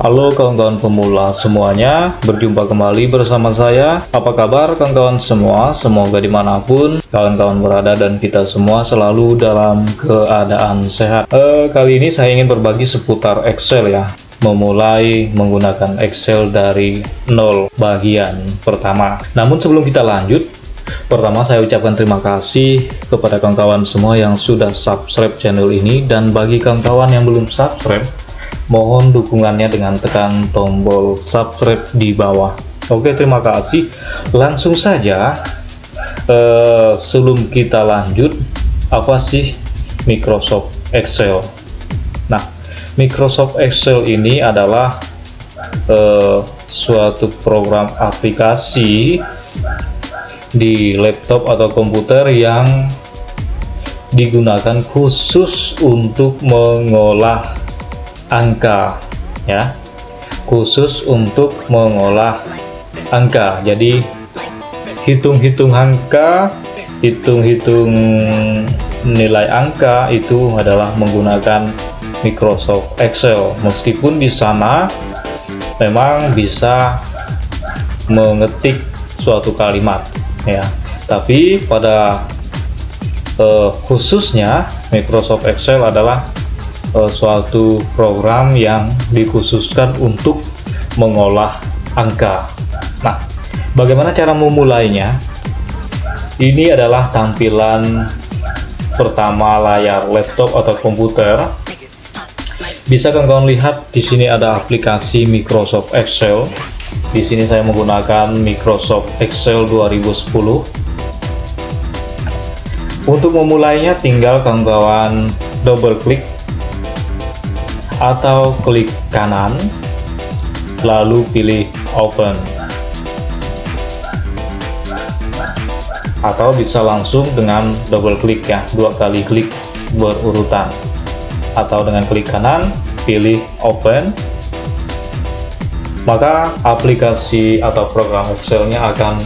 Halo kawan-kawan pemula semuanya, berjumpa kembali bersama saya. Apa kabar kawan-kawan semua? Semoga dimanapun kawan-kawan berada dan kita semua selalu dalam keadaan sehat. Kali ini saya ingin berbagi seputar Excel ya. Memulai menggunakan Excel dari nol bagian pertama. Namun sebelum kita lanjut, pertama saya ucapkan terima kasih kepada kawan-kawan semua yang sudah subscribe channel ini. Dan bagi kawan-kawan yang belum subscribe, mohon dukungannya dengan tekan tombol subscribe di bawah. Oke, terima kasih. Langsung saja, sebelum kita lanjut, apa sih Microsoft Excel? Nah, Microsoft Excel ini adalah suatu program aplikasi di laptop atau komputer yang digunakan khusus untuk mengolah angka ya, khusus untuk mengolah angka. Jadi hitung-hitung angka, hitung-hitung nilai angka itu adalah menggunakan Microsoft Excel, meskipun di sana memang bisa mengetik suatu kalimat ya, tapi pada khususnya Microsoft Excel adalah suatu program yang dikhususkan untuk mengolah angka. Nah, bagaimana cara memulainya? Ini adalah tampilan pertama layar laptop atau komputer. Bisa kawan-kawan lihat di sini ada aplikasi Microsoft Excel. Di sini saya menggunakan Microsoft Excel 2010. Untuk memulainya tinggal kawan-kawan double klik atau klik kanan lalu pilih open, atau bisa langsung dengan double klik ya, dua kali klik berurutan, atau dengan klik kanan pilih open, maka aplikasi atau program Excel-nya akan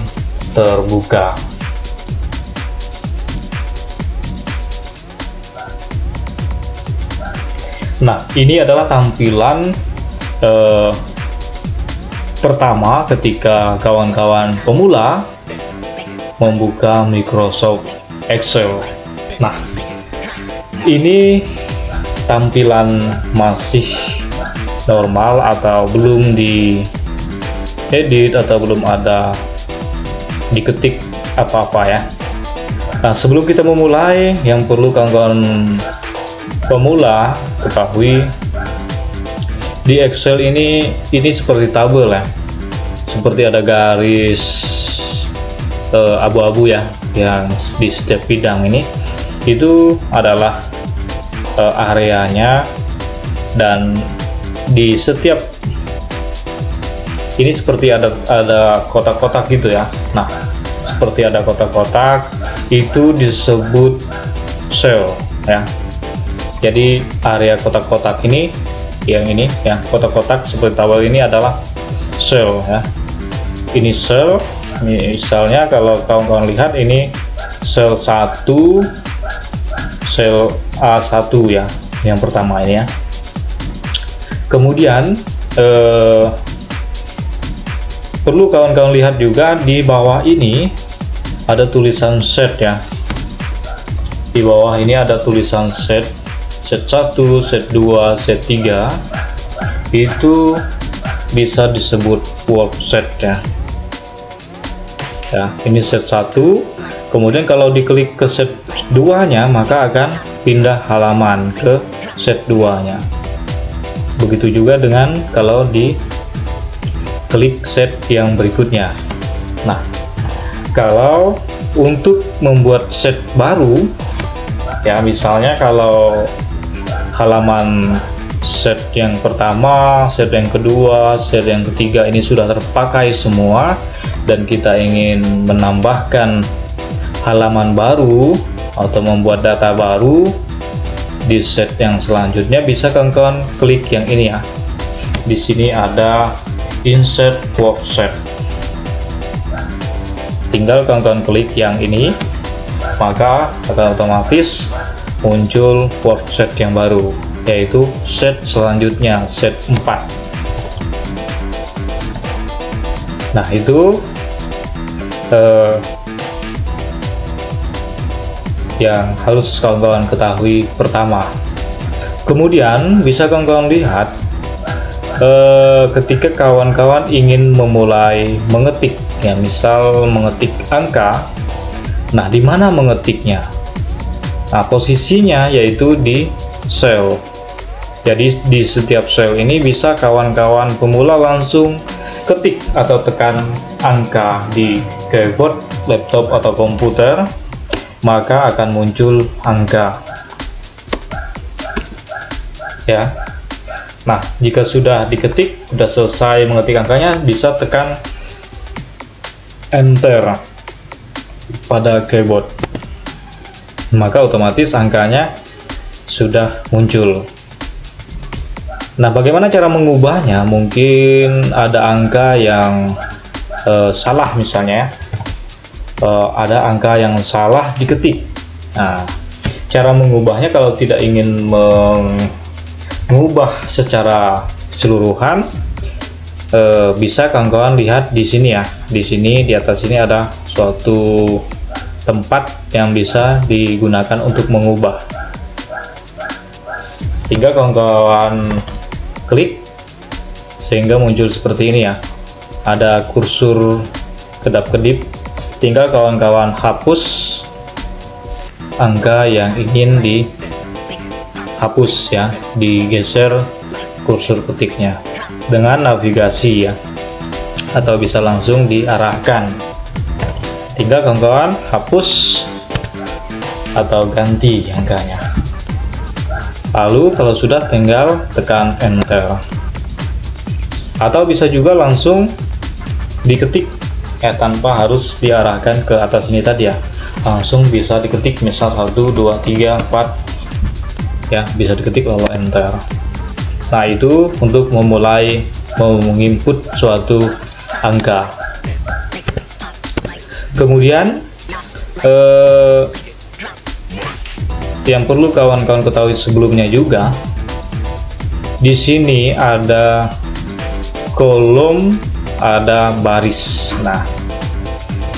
terbuka. Nah, ini adalah tampilan pertama ketika kawan-kawan pemula membuka Microsoft Excel. Nah, ini tampilan masih normal atau belum diedit atau belum ada diketik apa-apa ya. Nah, sebelum kita memulai, yang perlu kawan-kawan pemula ketahui di Excel ini seperti tabel ya, seperti ada garis abu-abu ya, yang di setiap bidang ini itu adalah areanya, dan di setiap ini seperti ada kotak-kotak gitu ya. Nah, seperti ada kotak-kotak itu disebut sel ya. Jadi area kotak-kotak ini, yang ini ya, kotak-kotak seperti tabel ini adalah sel ya. Ini sel, misalnya kalau kawan-kawan lihat ini sel 1, sel A1 ya, yang pertama ini ya. Kemudian perlu kawan-kawan lihat juga di bawah ini ada tulisan set ya. Di bawah ini ada tulisan set. Set 1, set 2, set 3 itu bisa disebut work set ya. Ya, ini set 1. Kemudian kalau diklik ke set 2-nya, maka akan pindah halaman ke set 2-nya. Begitu juga dengan kalau diklik set yang berikutnya. Nah, kalau untuk membuat set baru ya, misalnya kalau halaman set yang pertama, set yang kedua, set yang ketiga ini sudah terpakai semua, dan kita ingin menambahkan halaman baru atau membuat data baru di set yang selanjutnya, bisa kawan-kawan klik yang ini ya. Di sini ada insert work set. Tinggal kawan-kawan klik yang ini, maka akan otomatis muncul work set yang baru, yaitu set selanjutnya, set 4 Nah, itu yang harus kawan-kawan ketahui pertama. Kemudian bisa kawan-kawan lihat ketika kawan-kawan ingin memulai mengetik, ya misal mengetik angka. Nah, di mana mengetiknya? Nah, posisinya yaitu di sel. Jadi di setiap sel ini bisa kawan-kawan pemula langsung ketik atau tekan angka di keyboard laptop atau komputer, maka akan muncul angka. Ya. Nah, jika sudah diketik, sudah selesai mengetik angkanya, bisa tekan enter pada keyboard. Maka otomatis angkanya sudah muncul. Nah, bagaimana cara mengubahnya? Mungkin ada angka yang salah misalnya. Ada angka yang salah diketik. Nah, cara mengubahnya kalau tidak ingin mengubah secara keseluruhan, bisa kawan-kawan lihat di sini ya. Di sini di atas ini ada suatu tempat yang bisa digunakan untuk mengubah. Tinggal kawan-kawan klik sehingga muncul seperti ini ya. Ada kursor kedap-kedip. Tinggal kawan-kawan hapus angka yang ingin dihapus ya, digeser kursor ketiknya dengan navigasi ya, atau bisa langsung diarahkan. Tinggal kawan-kawan hapus atau ganti angkanya. Lalu kalau sudah tinggal tekan enter, atau bisa juga langsung diketik. Tanpa harus diarahkan ke atas ini tadi ya, langsung bisa diketik misal 1, 2, 3, 4 ya, bisa diketik lalu enter. Nah, itu untuk memulai menginput suatu angka. Kemudian yang perlu kawan-kawan ketahui sebelumnya juga, di sini ada kolom, ada baris. Nah,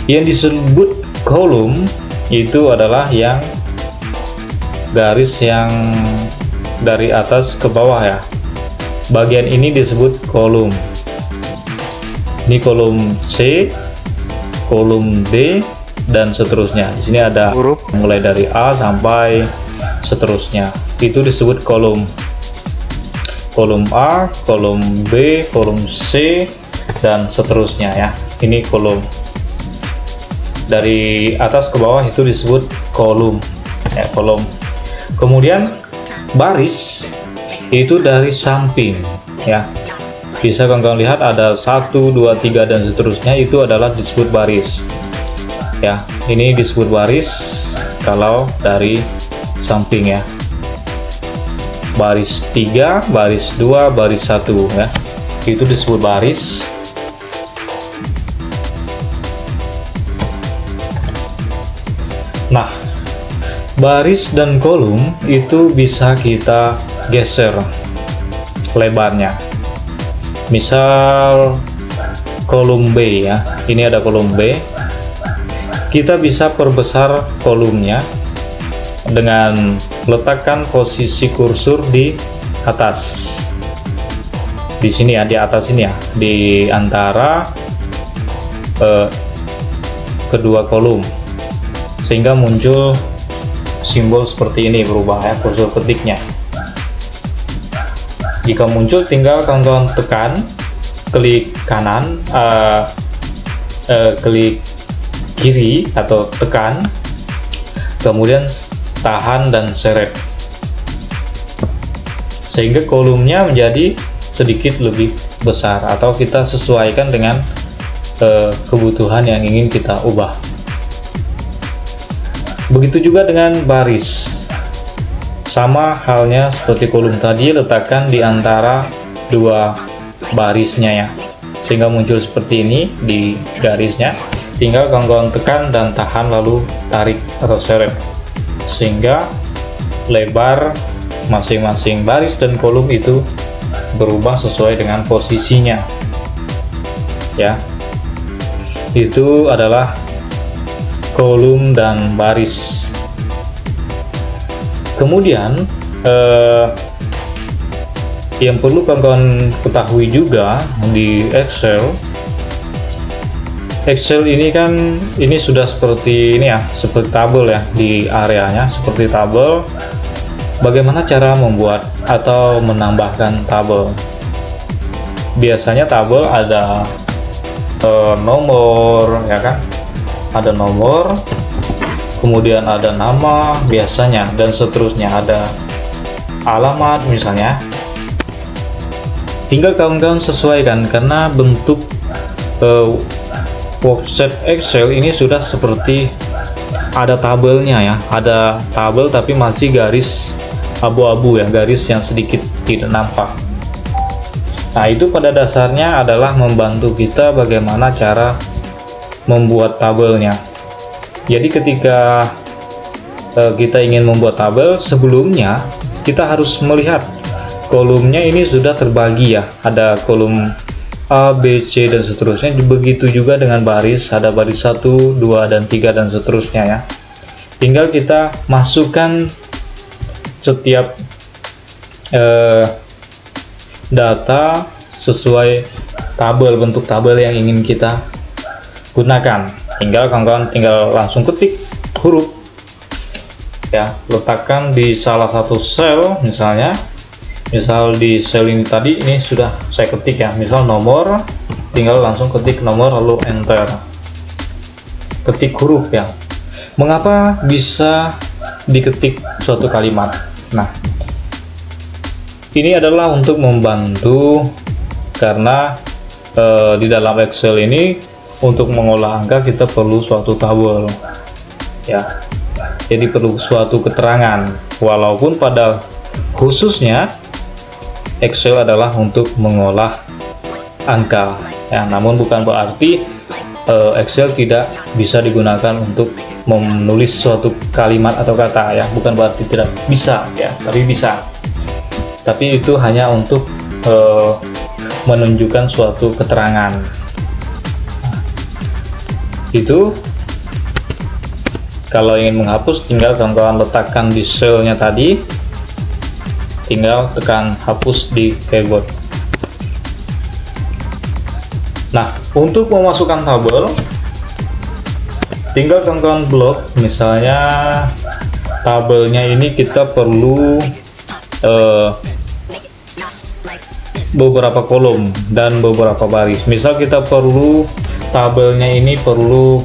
yang disebut kolom itu adalah yang garis yang dari atas ke bawah ya. Bagian ini disebut kolom. Ini kolom C, kolom D, dan seterusnya. Di sini ada huruf mulai dari A sampai seterusnya. Itu disebut kolom. Kolom A, kolom B, kolom C, dan seterusnya ya. Ini kolom dari atas ke bawah, itu disebut kolom ya, kolom. Kemudian baris itu dari samping ya, bisa kawan-kawan lihat ada 1, 2, 3 dan seterusnya, itu adalah disebut baris ya. Ini disebut baris kalau dari samping ya, baris 3, baris 2, baris 1 ya, itu disebut baris. Nah, baris dan kolom itu bisa kita geser lebarnya. Misal kolom B ya, ini ada kolom B, kita bisa perbesar kolomnya dengan letakkan posisi kursor di atas. Di sini ya, di atas ini ya, di antara kedua kolom, sehingga muncul simbol seperti ini, berubah ya kursor ketiknya. Jika muncul, tinggal kawan-kawan tekan, klik kanan, klik kiri atau tekan, kemudian tahan dan seret, sehingga kolomnya menjadi sedikit lebih besar, atau kita sesuaikan dengan kebutuhan yang ingin kita ubah. Begitu juga dengan baris, sama halnya seperti kolom tadi, letakkan di antara dua barisnya ya, sehingga muncul seperti ini di garisnya. Tinggal kawan-kawan tekan dan tahan, lalu tarik atau seret, sehingga lebar masing-masing baris dan kolom itu berubah sesuai dengan posisinya ya. itu adalah kolom dan baris. Kemudian yang perlu kawan-kawan ketahui juga di Excel ini kan ini sudah seperti ini ya, seperti tabel ya, di areanya seperti tabel. Bagaimana cara membuat atau menambahkan tabel? Biasanya tabel ada nomor ya kan, ada nomor, kemudian ada nama biasanya dan seterusnya, ada alamat misalnya. Tinggal kawan-kawan sesuaikan karena bentuk worksheet Excel ini sudah seperti ada tabelnya ya, ada tabel tapi masih garis abu-abu ya, garis yang sedikit tidak nampak. Nah, itu pada dasarnya adalah membantu kita bagaimana cara membuat tabelnya. Jadi ketika kita ingin membuat tabel, sebelumnya kita harus melihat kolomnya ini sudah terbagi ya, ada kolom A, B, C dan seterusnya. Begitu juga dengan baris, ada baris 1, 2 dan 3 dan seterusnya ya. Tinggal kita masukkan setiap data sesuai tabel, bentuk tabel yang ingin kita gunakan. Tinggal kawan-kawan tinggal langsung ketik huruf ya, letakkan di salah satu sel misalnya. Misal di sel ini tadi, ini sudah saya ketik ya, misal nomor, tinggal langsung ketik nomor lalu enter, ketik huruf ya. Mengapa bisa diketik suatu kalimat? Nah, ini adalah untuk membantu karena di dalam Excel ini untuk mengolah angka kita perlu suatu tabel ya, jadi perlu suatu keterangan, walaupun pada khususnya Excel adalah untuk mengolah angka ya, namun bukan berarti Excel tidak bisa digunakan untuk menulis suatu kalimat atau kata ya, bukan berarti tidak bisa ya, tapi bisa, tapi itu hanya untuk menunjukkan suatu keterangan. Itu kalau ingin menghapus tinggal kawan-kawan letakkan di selnya tadi, tinggal tekan hapus di keyboard. Nah, untuk memasukkan tabel tinggal kawan-kawan blok, misalnya tabelnya ini kita perlu beberapa kolom dan beberapa baris. Misal kita perlu tabelnya ini perlu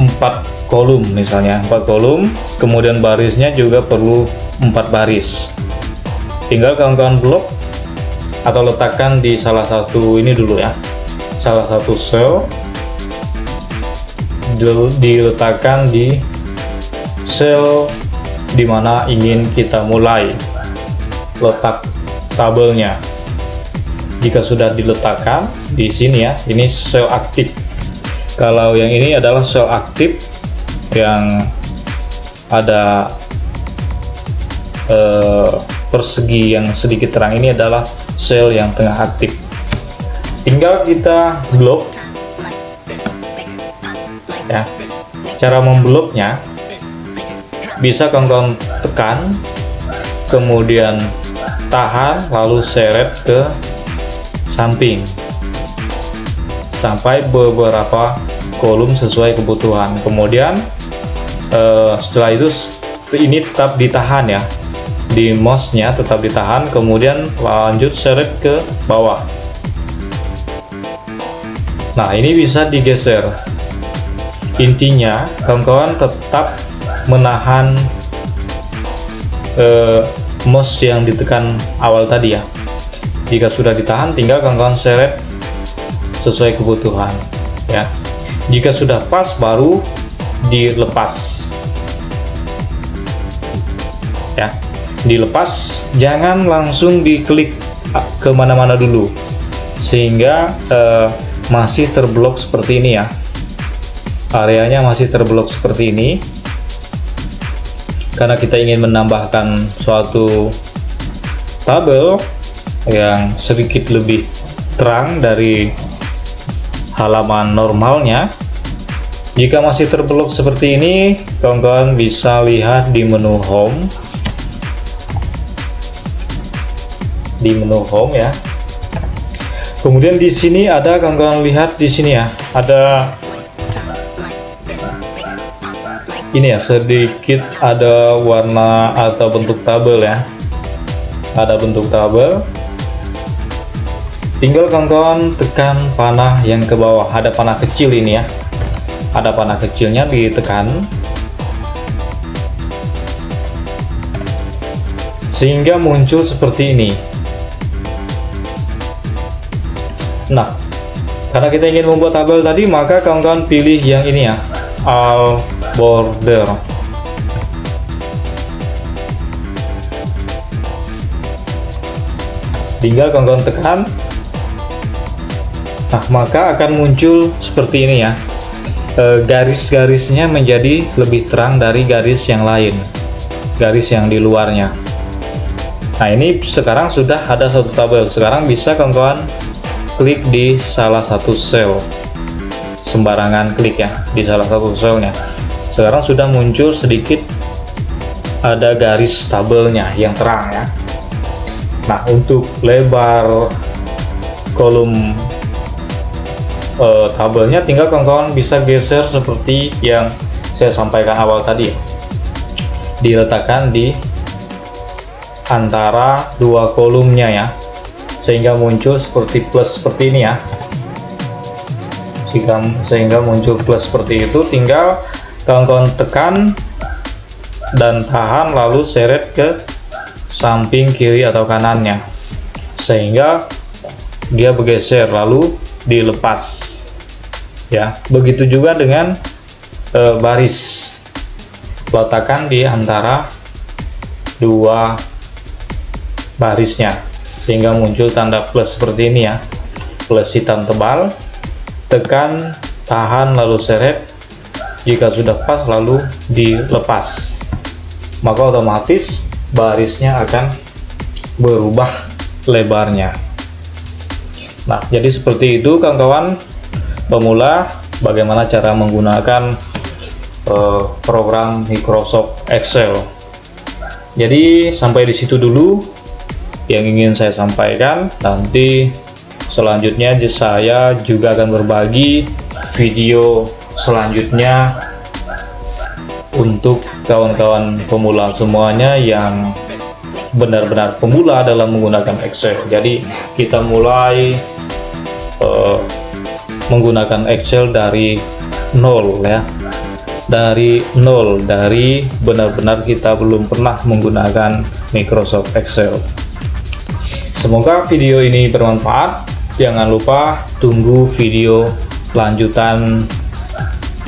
4 kolom misalnya, 4 kolom, kemudian barisnya juga perlu 4 baris. Tinggal kawan-kawan blok atau letakkan di salah satu ini dulu ya, salah satu sel, diletakkan di sel dimana ingin kita mulai letak tabelnya. Jika sudah diletakkan di sini ya, ini sel aktif. Kalau yang ini adalah sel aktif yang ada persegi yang sedikit terang, ini adalah sel yang tengah aktif. Tinggal kita blok ya. Cara membloknya bisa kawan-kawan tekan, kemudian tahan lalu seret ke samping sampai beberapa kolom sesuai kebutuhan. Kemudian setelah itu ini tetap ditahan ya, di mouse-nya tetap ditahan, kemudian lanjut seret ke bawah. Nah, ini bisa digeser. Intinya kawan-kawan tetap menahan mouse yang ditekan awal tadi ya. Jika sudah ditahan tinggal kawan-kawan seret sesuai kebutuhan ya. Jika sudah pas baru dilepas ya, dilepas, jangan langsung diklik kemana-mana dulu sehingga masih terblok seperti ini ya, areanya masih terblok seperti ini, karena kita ingin menambahkan suatu tabel yang sedikit lebih terang dari halaman normalnya. Jika masih terblok seperti ini, kawan-kawan bisa lihat di menu Home. Di menu Home ya. Kemudian di sini ada, kawan-kawan lihat di sini ya, ada ini ya, sedikit ada warna atau bentuk tabel ya, ada bentuk tabel. Tinggal kawan-kawan tekan panah yang ke bawah, ada panah kecil ini ya, ada panah kecilnya, ditekan sehingga muncul seperti ini. Nah, karena kita ingin membuat tabel tadi, maka kawan-kawan pilih yang ini ya, all border. Tinggal kawan-kawan tekan, nah maka akan muncul seperti ini ya, garis-garisnya menjadi lebih terang dari garis yang lain, garis yang di luarnya. Nah ini sekarang sudah ada satu tabel. Sekarang bisa kawan-kawan klik di salah satu cell, sembarangan klik ya di salah satu cellnya. Sekarang sudah muncul sedikit ada garis tabelnya yang terang ya. Nah untuk lebar kolom tabelnya tinggal kawan-kawan bisa geser seperti yang saya sampaikan awal tadi, diletakkan di antara dua kolomnya ya, sehingga muncul seperti plus seperti ini ya, sehingga muncul plus seperti itu. Tinggal kawan-kawan tekan dan tahan, lalu seret ke samping kiri atau kanannya sehingga dia bergeser lalu dilepas ya. Begitu juga dengan baris, letakkan di antara dua barisnya sehingga muncul tanda plus seperti ini ya, plus hitam tebal. Tekan, tahan, lalu seret. Jika sudah pas lalu dilepas, maka otomatis barisnya akan berubah lebarnya. Nah jadi seperti itu kawan-kawan pemula, bagaimana cara menggunakan program Microsoft Excel. Jadi sampai di situ dulu yang ingin saya sampaikan. Nanti selanjutnya saya juga akan berbagi video selanjutnya untuk kawan-kawan pemula semuanya yang benar-benar pemula dalam menggunakan Excel. Jadi kita mulai menggunakan Excel dari nol ya, dari nol, dari benar-benar kita belum pernah menggunakan Microsoft Excel. Semoga video ini bermanfaat. Jangan lupa tunggu video lanjutan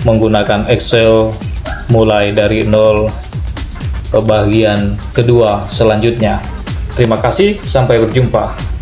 menggunakan Excel mulai dari nol ke bagian kedua selanjutnya. Terima kasih, sampai berjumpa.